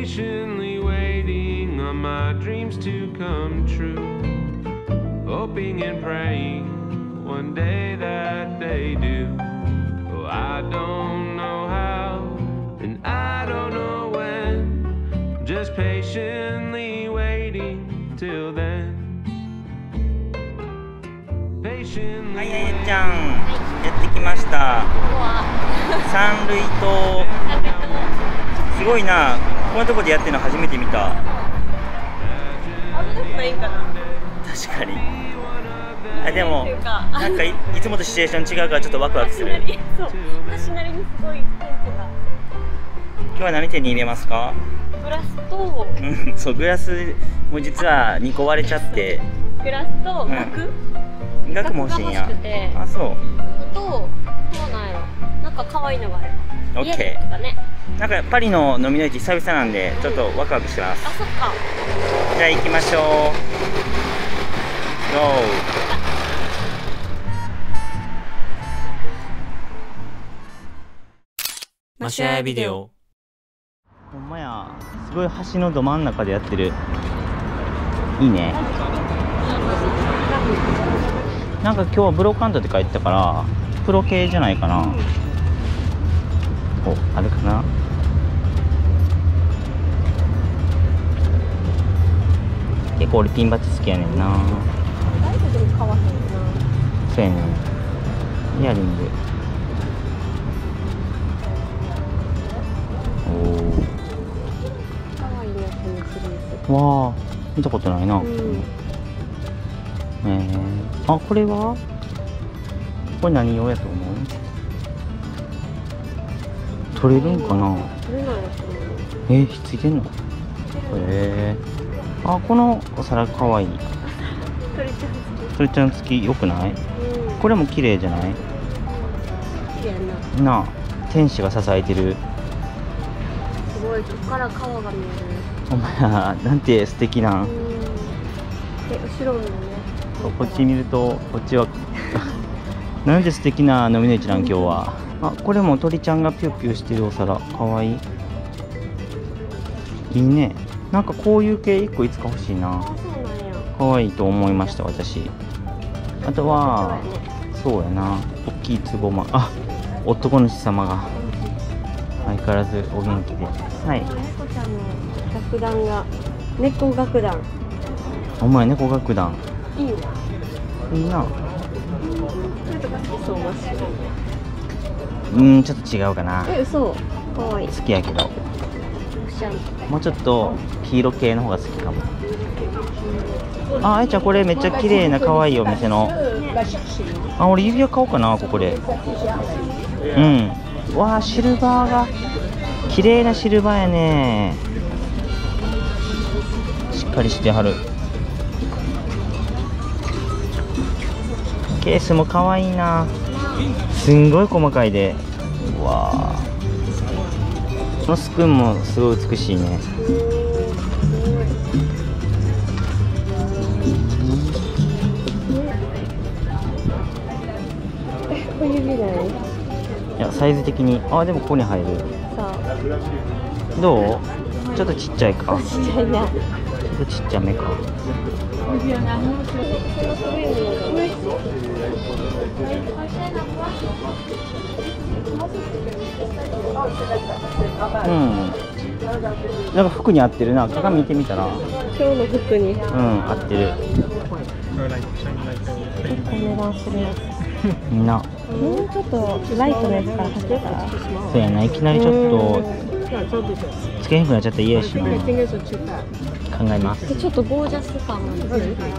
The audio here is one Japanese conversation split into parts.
patiently waiting on my dreams to come true, hoping and praying one day that they do. Oh, I don't know how and I don't know when, just patiently waiting till then. はい、ややちゃん、やってきました。三塁とすごいな、こんなとこでやってるの初めて見た。確かに。あ、でもなんか いつもとシチュエーション違うからちょっとワクワクする。私なりにすごいテンポが。今日は何手に入れますか？グラスとそう、グラスも実は2個割れちゃって、グラスと額、額も欲しいんや。あ、そう。と、そうなんやろ。なんか可愛いのがあれば。オッケー。なんかパリの飲みの市久々なんで、ちょっとワクワクしてます。あ、そっか。じゃあ行きましょう。ゴー。マシュアビデオ。ほんまや。すごい橋のど真ん中でやってる。いいね。なんか今日はブローカントって書いてたからプロ系じゃないかな。お、あれかな。結構俺ピンバッジ好きやねんな。大丈夫でも買わへんな。そうやねん。イヤリング。おお。かわいいやつのシリーズ。わあ、見たことないな。あ、これはこれ何用やと思う？取れるんかな？ひっついてんの？あ、このお皿かわいい。鳥ちゃん付きよくない？これも綺麗じゃない？なあ、天使が支えてる。すごい、ここから川が見える。お前なんて素敵な。後ろもね。こっち見ると、こっちはなんで素敵な飲みの市なん今日は。あ、これも鳥ちゃんがピューピューしてるお皿、かわいい。いいね。なんかこういう系1個いつか欲しいな。かわいいと思いました、私。あとはそうやな、大きいつぼま。あ、男主様が相変わらずお元気で。はい、猫ちゃんの楽団が、猫楽団。お前猫楽団いいな。いいな。うん、ちょっと違うかな。嘘。可愛い。好きやけど。もうちょっと黄色系の方が好きかも。あ、あやちゃん、これめっちゃ綺麗な可愛いお店の。あ、俺指輪買おうかな、ここで。うん。わあ、シルバーが。綺麗なシルバーやね。しっかりしてはる。ケースも可愛いな。すんごい細かいで。うわあ。このスプーンもすごい美しいね。これ指ない？いや、サイズ的に、あ、でもここに入る。そう。どう？ちょっとちっちゃいか。ちっちゃいな。ちっちゃめか。うん。なんか服に合ってるな。鏡見てみたら。今日の服に。合ってる。結構値段するやつ。な。もうちょっとライトのやつからかけたら。そうやな。いきなりちょっと。つけへんくなっちゃったら嫌やしな。考えます。ちょっとゴージャス感も出るから。も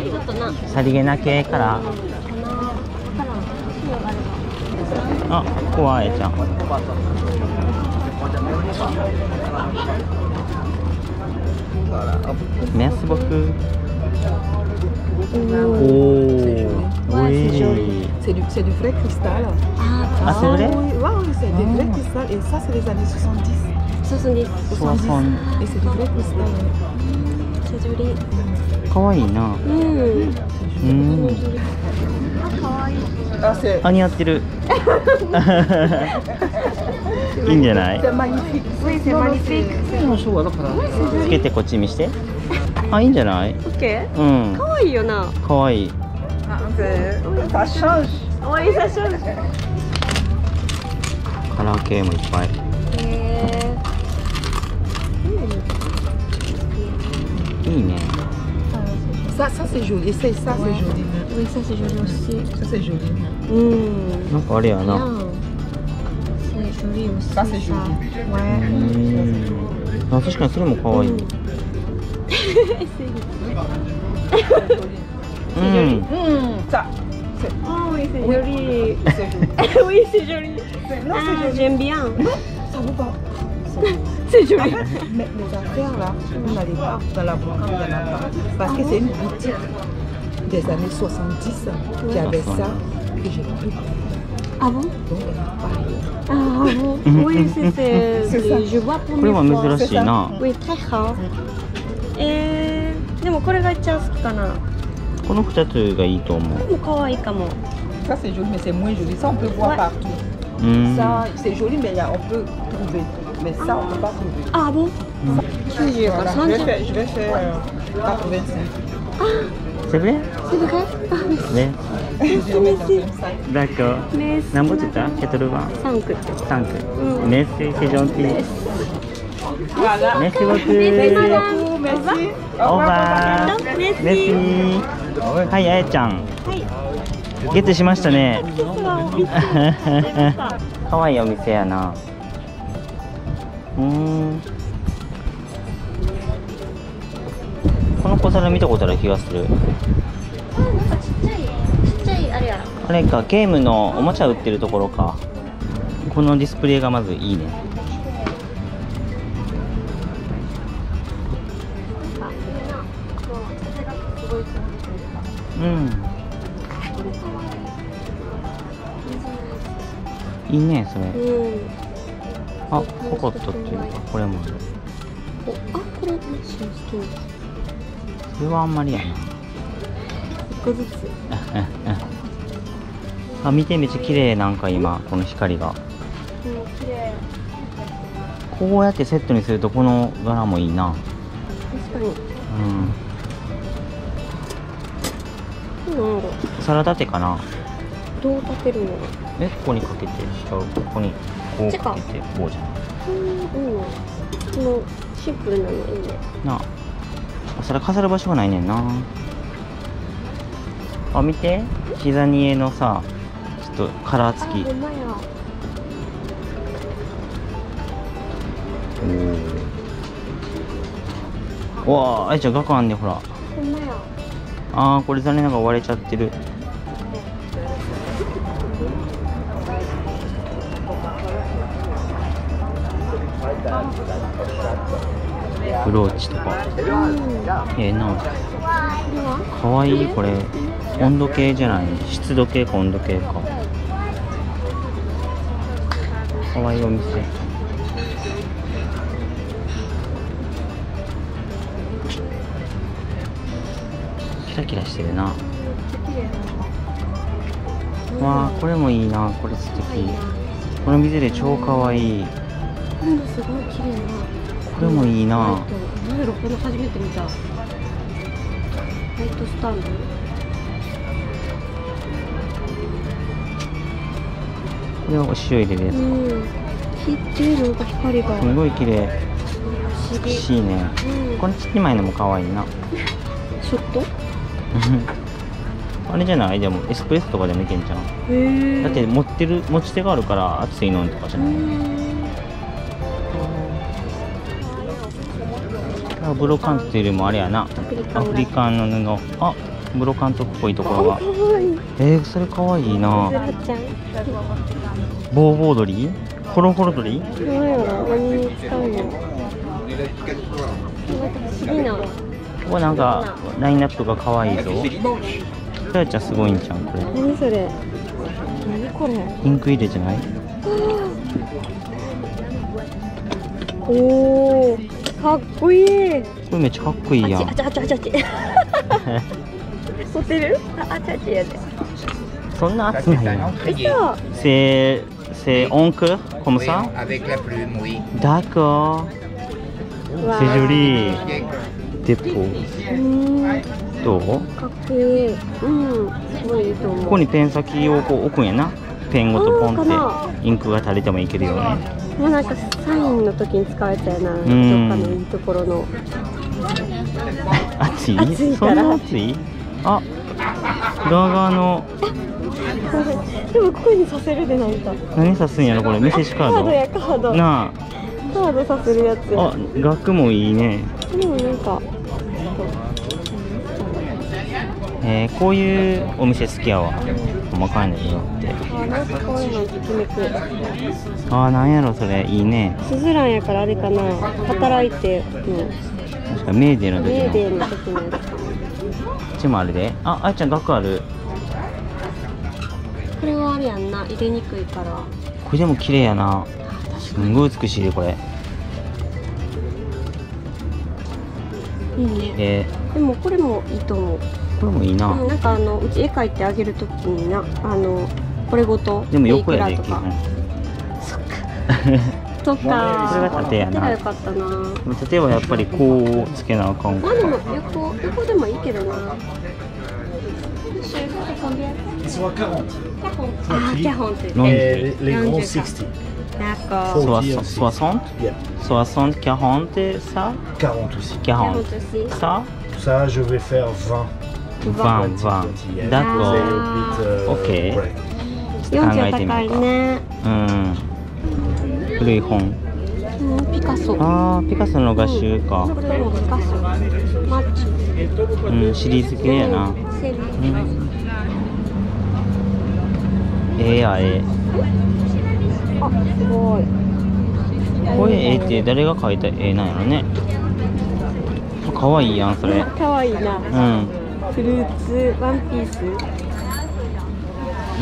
うちょっとな。さりげな系から。あ、ここはあやちゃん。メスボク。おお。いい。C'est du vrai cristal. Ah, c'est vrai? Oui, c'est du vrai cristal. Et ça, c'est des années 70. 70. 70. Et c'est du vrai cristal. C'est joli. かわいいな。うん。うん。かわいい。あ、似合ってる。いいんじゃない。つけてこっち見して。あ、いいんじゃない。オッケー。うん。可愛いよな。可愛い。カラー系もいっぱい。いいね。Ça, ça c'est joli. Et ça, ça c'est joli. Oui, ça c'est joli aussi. Ça c'est joli. Non, pas rien, non. C'est joli aussi. Ça c'est joli. Ouais. Non, c'est que ça, c'est mon kawaii. C'est joli. Ça. Ah oui, c'est joli. Oui, c'est joli. Non, c'est joli. J'aime bien. Ça vaut pas.C'est joli. Mais les affaires là, on n'allait pas dans la banque, on n'allait pas. Parce que c'est une boutique des années 70 qui avait ça que j'ai pris. Ah bon? Ah bon? Oui, c'était. Je vois pour moi. Oui, mais c'est ça. Oui, très rare. Et. Mais moi, ça c'est très bien. この2つがいいと思う。可愛いかも。Ça c'est joli, mais c'est moins joli. Ça on peut voir partout. Ça c'est joli, mais on peut trouver.Mais ça, on ne peut pas trouver. Ah bon? Voilà, je vais faire 85. C'est vrai? C'est vrai? Ah oui. Merci, merci. D'accord. Merci. Combien de temps? 85. 5. Merci, c'est gentil. Merci beaucoup. Merci beaucoup. Merci. Au revoir. Merci. Hi, Aya-chan.ゲットしましたね。かわいいお店やな。この小皿見たことある気がする。なんかちっちゃいあれやろ。あれか、ゲームのおもちゃ売ってるところか。このディスプレイがまずいいね。うん。いいねそれ。あ、ココットっていうか、これもある。あ、これ、好き。それはあんまりやな。一個ずつ。あ、見てめっちゃ綺麗、なんか今、この光が。綺麗。こうやってセットにすると、この柄もいいな。確かに。うん。皿立てかな。どう立てるの。え、ここにかけて、下をここに。こうかけてこうじゃない。うん、もうシンプルなのいいね。なあ、お皿飾る場所がないねんな。あ、見て、キザニエのさ、ちょっとカラー付き。おお、わあ、あいちゃん額あんね、ほら。ほんまや。ああ、これ残念ながら割れちゃってる。ブローチとか、なんかかわいい。これ温度計じゃない、湿度計か温度計か。かわいいお店。キラキラしてるな。わあ、これもいいな。これ素敵。この店で超かわいい。すごい綺麗な。これもいいな。なんやろ、これ初めて見た。ライトスタンド。これはお塩入れるやつか。なんか光が。すごい綺麗。美しいね。このちっちゃいのも可愛いな。ショット。あれじゃない、でもエスプレッソとかでもいけんじゃん。だって持ち手があるから、熱いのとかじゃない。あ、ブロカントというよりもあれやな、アフリカンの布。あ、ブロカントっぽいところが。それかわいいな。ボーボー鳥、ホロホロ鳥。お、なんかラインナップがかわいいぞ。さやちゃんすごいんちゃん、これ。何それ。何これ。インク入れじゃない。おお。かっこいい。これめっちゃかっこいいやん。あちあちあちあち。ホテル？あちあちやで。そんな熱くないの？C'est en queue comme ça? D'accord. C'est joli. Dépôt.どう？かっこいい。うん、すごいいいと思う。ここにペン先をこう置くんやな。ペンごとポンってインクが垂れてもいけるように。もうなんかサインの時に使えたよな。どっかのいいところの。熱い？熱いから。そんな熱い？あ、側側の。でもここにさせるでなんか。何さすんやろこれ？メッセージカード。カードやカード。なあ。カードさせるやつ。あ、額もいいね。でもなんか。こういうお店好きやわ。細かいのによってああなんやろそれいいね。スズランやからあれかな働いて確かメーデーの時のこっちもあれでああいちゃん額ある。これはあれやんな入れにくいからこれでも綺麗やな。すんごい美しいでこれいいね。でもこれもいいと思う。これもいいな。なんかうち絵描いてあげるときになこれごとでも横やできる。そっか。とか。これは縦やな。縦が良かったな。縦はやっぱりこうつけなあかん。まあでも横でもいいけどな。あキャホンって。40。60 40 ça 40 ça ça je vais faire 20 d'accord OK 40高いね。うん古い本ピカソああピカソの画集かうんシリーズ系やな。ええやええあ、すごい。これ絵って誰が描いた絵なんやろね。可愛いやんそれ。可愛いな。うん。フルーツワンピース。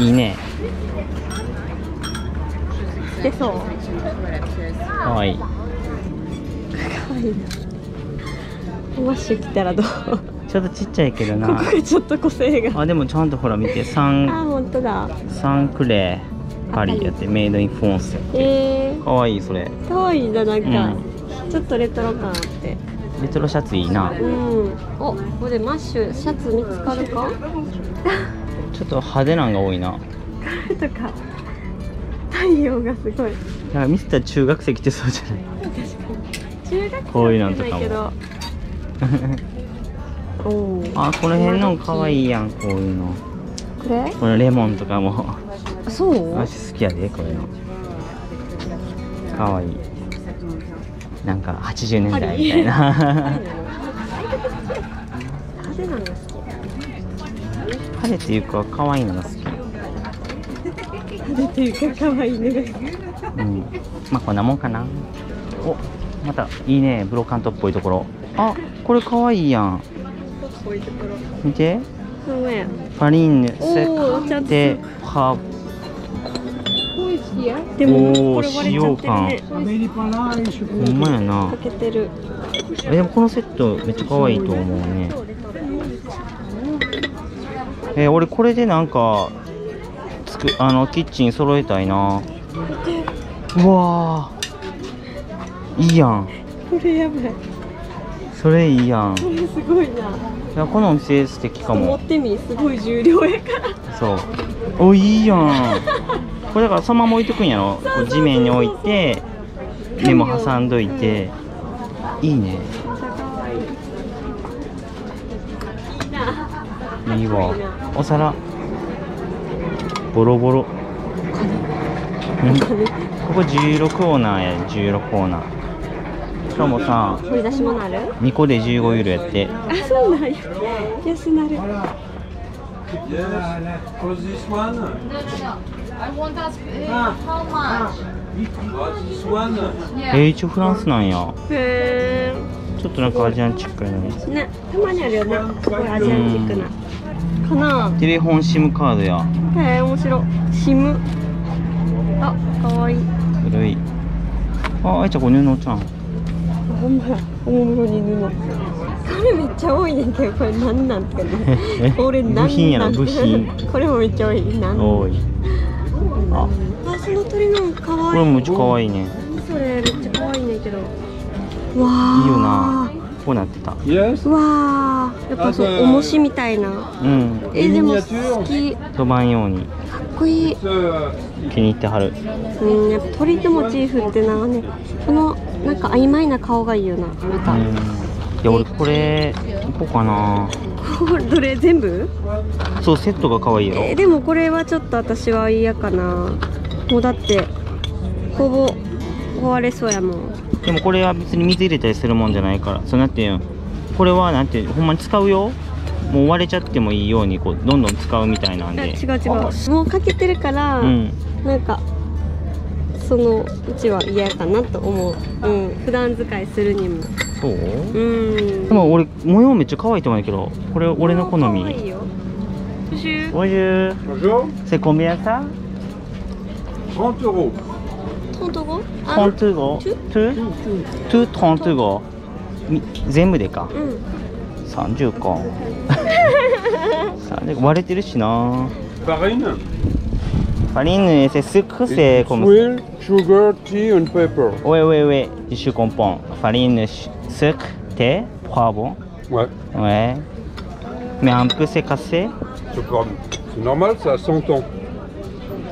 いいね。でそう。可愛い。可愛いな。マッシュ来たらどう？ちょっとちっちゃいけどな。ここがちょっと個性が。あ、でもちゃんとほら見てあ、本当だ。サンクレー。パリやってメイドインフォンス。可愛いそれ。可愛いだなんかちょっとレトロ感あって。レトロシャツいいな。うん。お、これマッシュシャツ見つかるか？ちょっと派手なんが多いな。とか太陽がすごい。なんかミスター中学生来てそうじゃない？確かに。中学生。こういうなんとかも。おあこの辺の可愛いやんこういうの。これ？このレモンとかも。そう私好きやでこれのかわいいなんか80年代みたいな派手なの好き派手っていうかかわいいのが好き派手っていうかかわいいのが好きうんまあこんなもんかな。おまたいいねブロカントっぽいところ。あこれかわいいやん見てパリンヌセカテハでもおー使用感ほんまやな。でもこのセットめっちゃ可愛いと思うね。俺これでなんかキッチン揃えたいな。うわーいいやんこれやばいそれいいやんこれすごいないやこのお店素敵かも。持ってみすごい重量やからそうおいいやんこれだからそのまま置いとくんやろ地面に置いて目も挟んどいていいねいいわ。お皿ボロボロここ16オーナーや16オーナー今日もさ2個で15ユーロやってあそうなんや安なる。一応フランスなんや。ちょっとなんかアジアンチックやね。たまにあるよなすごいアジアンチックなかな。テレフォンシムカードや面白シムあかわいい古いあ愛ちゃんこれ布ちゃんほんまやおもむろに布れめっちゃ多いねんけど、これなんなんてね。これ部品やな、部品。これもめっちゃ多い。多い。あ、その鳥の可愛い。これめっちゃ可愛いね。それめっちゃ可愛いねんけど。わあ。いいよな。こうなってた。わあ、やっぱそう重しみたいな。うん。でも好き。飛ばんように。かっこいい。気に入ってはる。うん、やっぱ鳥のモチーフってなんかね、このなんか曖昧な顔がいいよな。また。いや俺これこうかな。これどれ全部？そうセットが可愛いよ。でもこれはちょっと私は嫌かな。もうだってほぼ壊れそうやもん。でもこれは別に水入れたりするもんじゃないから。そうなんていうん。これはなんてほんまに使うよ。もう割れちゃってもいいようにこうどんどん使うみたいなんで。違う違う。もうかけてるから、うん、なんか。そのうちは嫌かなと思う。うん、普段使いするにも。そう。うん。でも俺模様めっちゃ可愛いと思うんだけど、これ俺の好み。可愛いよ。おいしい。おいしい。セコミヤさ。35。35？35。35。全部でか。うん。30か。30割れてるしな。バレない。パリンヌ、c'est sucre, c'est comme ça. Sugar, tea and pepper. Oui, oui, oui, je comprends. Farine, sucre, thé, poivron. Ouais. Ouais. Mais un peu c'est cassé. C'est normal, ça a 100 ans.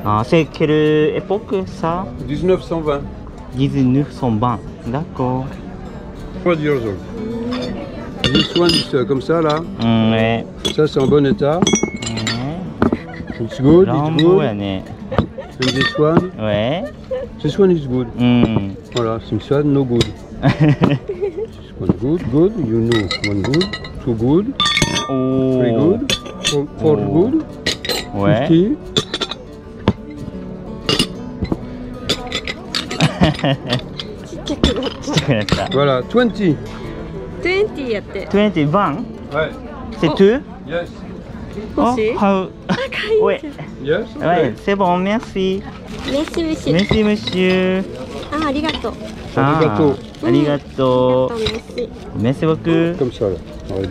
Ah, c'est quelle époque ça? 1920. 1920, d'accord. 3 years old. This one, comme ça là. Ouais. Ça, c'est en bon état. It's good, it's good. And this one? Ouais. This one is good. Mm. Voilà, this one no good. This one good, good, you know. One good, two good, oh. Three good, four oh. Good, 50. Voilà, 20. 20 やって。20 20? はい。C'est tout? Yes. Oh, how? Oui. Yes, okay. Ouais, c'est bon, merci. Merci, monsieur. Merci, monsieur. Ah, arigato. Ah, arigato. Arigato. Merci. Merci beaucoup. Comme ça, là. Ouais.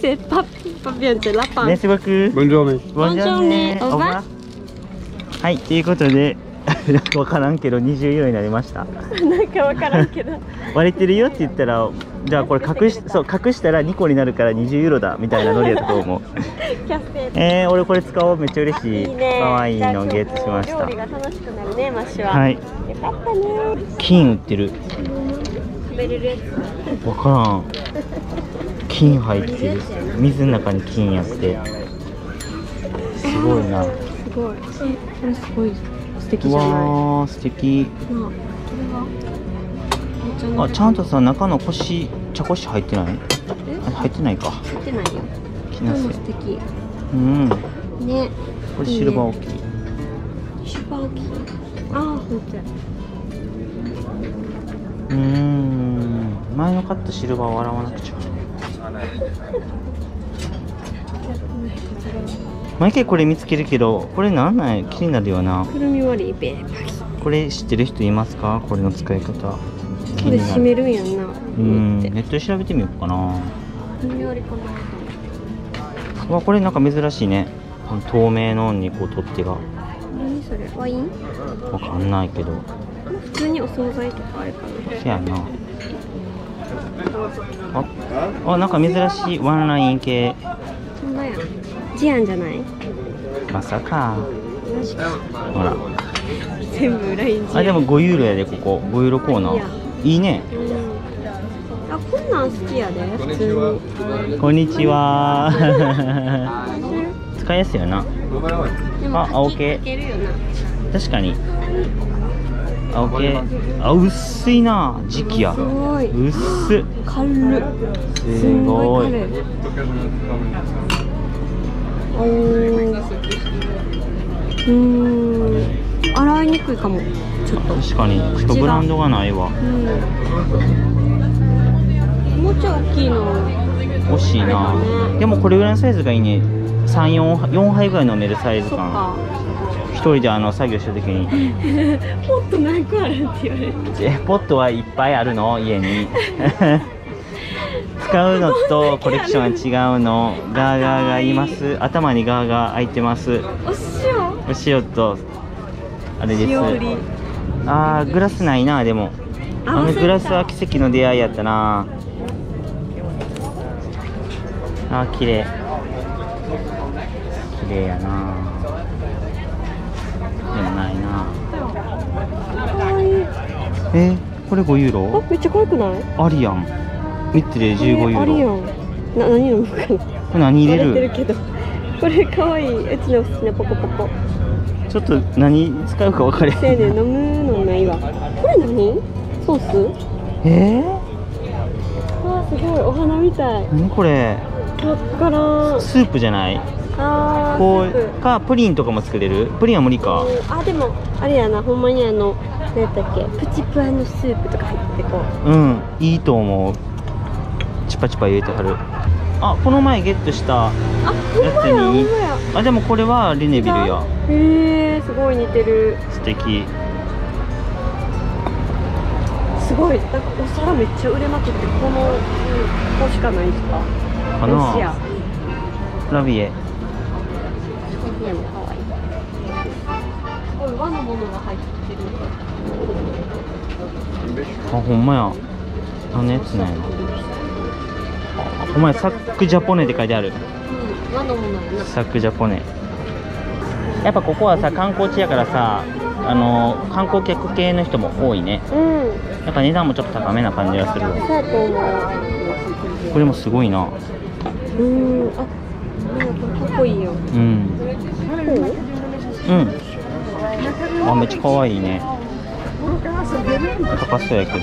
C'est pas bien, c'est la fin. Merci beaucoup. Bonne journée. Bonne journée. Au revoir. はい、ということで、わからんけど20色になりました。なんかわからんけど。割れてるよって言ったら、じゃあこれそう隠したら2個になるから20ユーロだみたいなノリやったと思う。俺これ使おう、めっちゃ嬉しい。可愛いのゲットしました。料理が楽しくなるね、マシは。はい。よかったね。金売ってる。滑れるやつ。わからん。金入ってる。水の中に金やって。すごいな。すごい。これすごい素敵じゃない？わあ、素敵。あ、ちゃんとさ、中の腰、茶こし入ってない？入ってないか。入ってないよ。きなせ。素敵。うん。ね。これシルバー置き。シルバー置き。ああ、ほんとや。前のカットシルバーを洗わなくちゃ。毎回これ見つけるけど、これなんない？気になるよな。くるみ割り、べーぱり。これ知ってる人いますか？これの使い方。これ閉めるんやんな。うん。ネットで調べてみようかな。わ、これなんか珍しいね。透明のにこう取っ手が。何それ？ワイン？わかんないけど。普通にお惣菜とかあれかな。せやな。あ、なんか珍しいワンライン系。そんなや。ジアンじゃない？まさか。ほら。全部ラインジアン。あ、でも5ユーロやでここ。5ユーロコーナー。いいね。あ、こんなん好きやで。普通に。こんにちは。使いやすいよな。あ、青系。確かに。青系。あ、薄いな、時期や。薄っ。軽い。すごい。洗いにくいかも。確かに、ちょっとブランドがないわ。もうちょい大きいの欲しいな。でもこれぐらいのサイズがいいね。3、4杯ぐらい飲めるサイズかな。一人で作業した時に「ポット何個ある?」って言われて、ポットはいっぱいあるの家に使うのとコレクションは違うの。ガーガーがいます。頭にガーガー開いてます。お塩とあれです。ああグラスないな。でもあのグラスは奇跡の出会いやったな。あー綺麗綺麗やな。でもないな。これ5ユーロ。めっちゃ可愛くない？ありやん。3つで15ユーロ。ありやん。何飲むかな。これ何入れる？割れてるけど。これ可愛い。うちの好きなポコポコ。ちょっと何使うか分かれへん。せやねん、飲むのないわ。これ何？ソース？わあすごい、お花みたい。何これ？わからん。スープじゃない？こうかプリンとかも作れる。プリンは無理か。あでもあれやな、ほんまに何やったっけ、プチプアのスープとか入ってこう。うんいいと思う。チパチパ入れてはる。あこの前ゲットしたやつに。あでもこれはレネビルや。すごい似てる。素敵。すごいなんかお皿めっちゃ売れまくって、このしかないですか。かなあ。ラビエ。可愛い。すごい和のものが入ってる。あ、ほんまや。あのやつなんやな。ほんまや、サックジャポネって書いてある。和のものやな。サックジャポネ。やっぱここはさ、観光地やからさ、観光客系の人も多いね。やっぱ値段もちょっと高めな感じがするわ。これもすごいな。あ、かっこいいよ。あ、めっちゃ可愛いね。高そうやけど。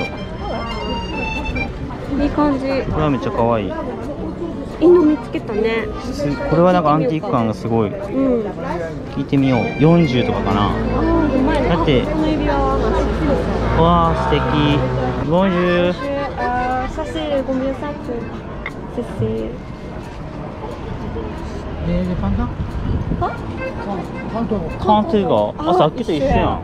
いい感じ。これはめっちゃ可愛い。いいの見つけたね。これはなんかアンティーク感がすごい。聞いてみよう。40とかかな。だって。わあ、素敵。50。パンダ？カントゥーが、さっきと一緒やん。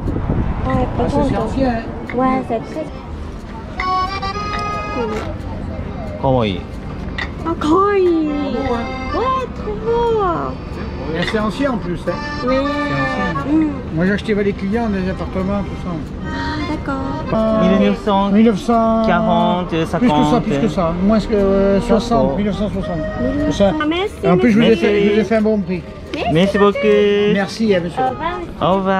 かわいい。あ、かわいい。Merci beaucoup. Merci, monsieur. Au revoir.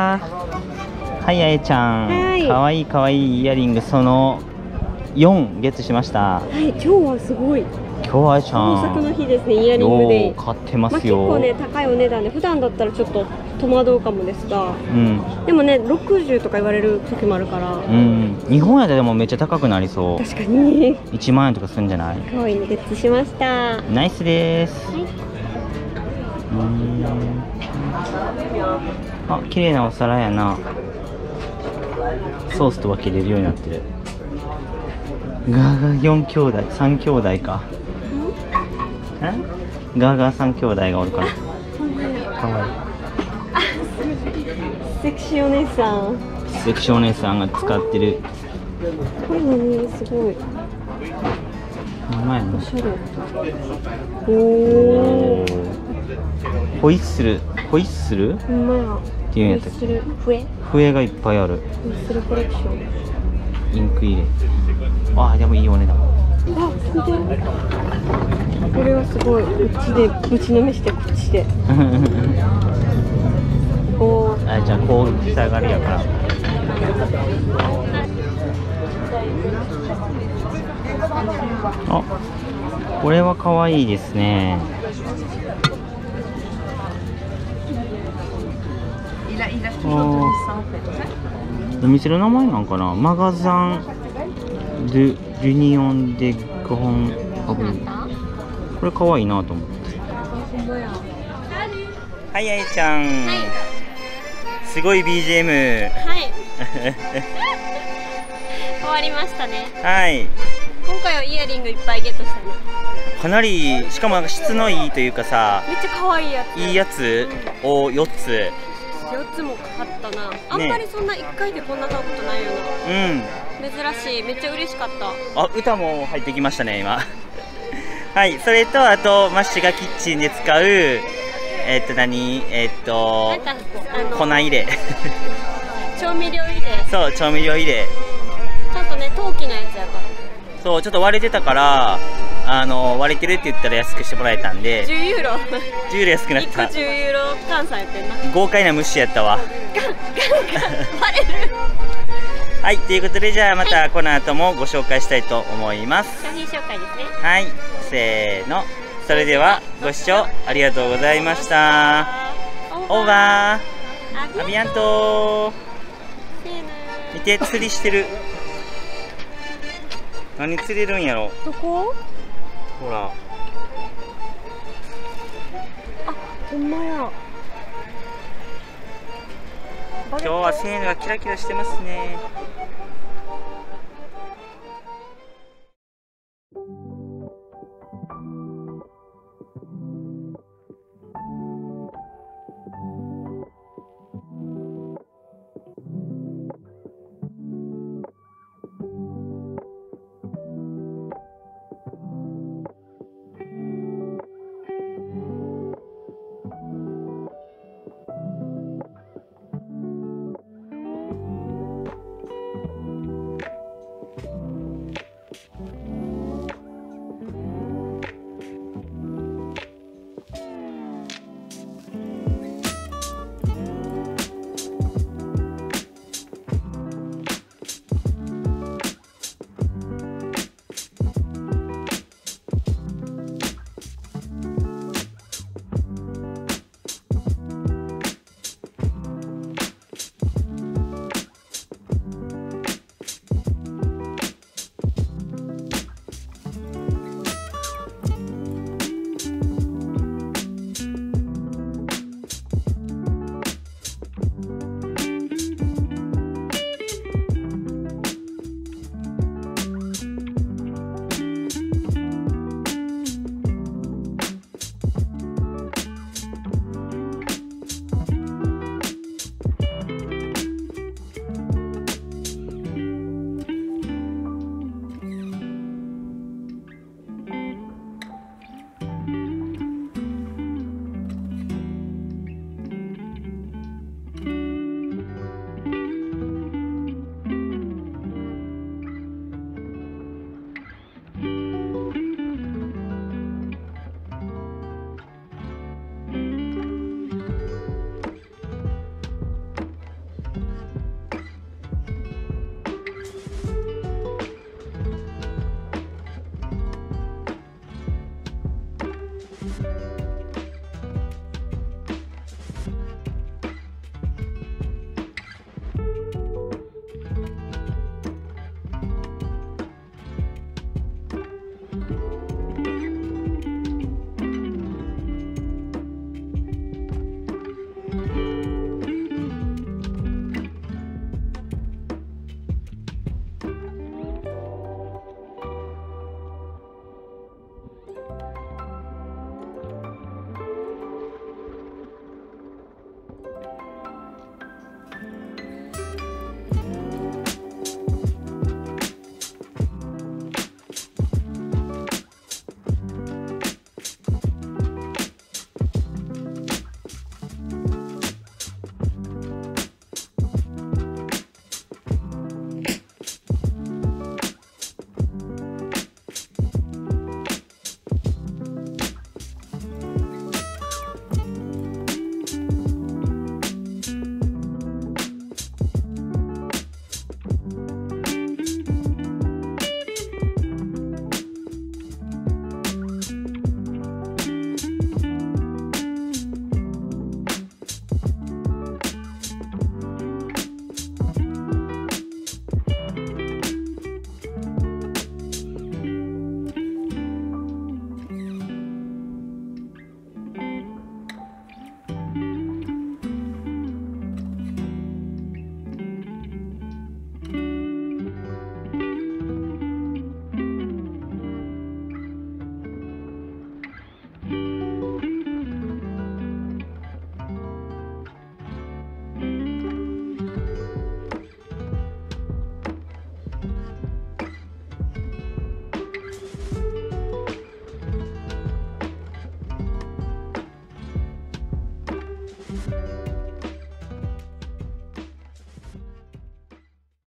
はい、あえちゃん。可愛い可愛いイヤリング、その4ゲットしました。はい、今日はすごい。今日はあえちゃん。豊作の日ですね、イヤリングで。買ってますよ。まあ、結構ね、高いお値段で、普段だったらちょっと戸惑うかもですが。でもね、60とか言われる時もあるから。日本やでもめっちゃ高くなりそう。確かに。1万円とかするんじゃない。可愛いのゲットしました。ナイスです。はい。あ、綺麗なお皿やな。ソースと分けれるようになってる。ガーガー4兄弟、3兄弟か。ガーガー3兄弟がおるから。かわいい。セクシーお姉さん。セクシーお姉さんが使ってる。これ何？すごい。おしゃれ。おお。ホイッスル、ホイッスルっていうんやったっけ。笛がいっぱいある。インク入れ。ああでもいいお値段。あ、見てる。これはすごい。うちのめしてこっちで。こう。あ、じゃあこう下がりやから。あ、これは可愛いですね。お店の名前なんかな。マガザン・ドゥ・ルニオン・デ・グホン・アブル。これかわいいなと思って。はい、あえちゃん、すごい BGM。 はい終わりましたね。はい、今回はイヤリングいっぱいゲットしたね。かなり、しかも質のいいというかさ、めっちゃかわいいやつを4つ4つもかかったな、あんまりそんな1回でこんな買うことないよな、珍しい、めっちゃ嬉しかった。あ、歌も入ってきましたね今はい、それとあとマッシュがキッチンで使う粉入れ調味料入れ、そう調味料入れ、ちゃんとね陶器のやつやから、そうちょっと割れてたから、割れてるって言ったら安くしてもらえたんで10ユーロ10ユーロ安くなった。1個10ユーロ換算やってんな。豪快な蒸しやったわバレるはい、ということでじゃあまたこの後もご紹介したいと思います。商品紹介ですね。はい、せーの。それではご視聴ありがとうございました。オーバーアビアント見て、釣りしてる何釣れるんやろ。どこ？ほら。あ、ほんまや。今日はセーヌがキラキラしてますね。